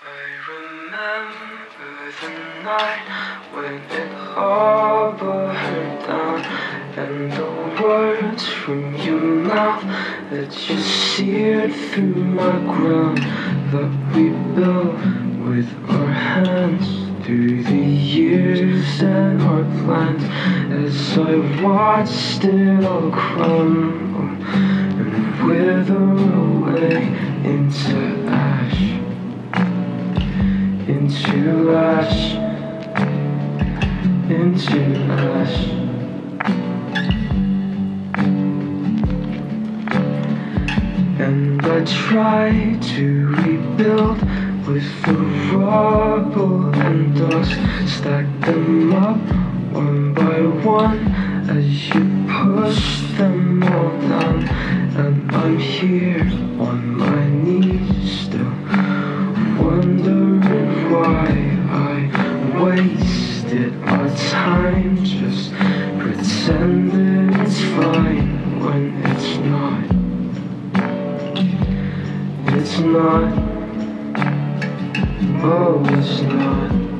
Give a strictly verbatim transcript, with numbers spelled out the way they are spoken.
I remember the night when it harbored her down, and the words from your mouth that you seared through my ground, that we built with our hands through the years and our plans. As I watched it all crumble and wither away into ash, into ash, into ash. And I tried to rebuild with the rubble and dust, stacked them up one by one as you pushed them all down. And I'm here on my knees still, wondering why I wasted my time just pretending it's fine when it's not. It's not. Oh, it's not.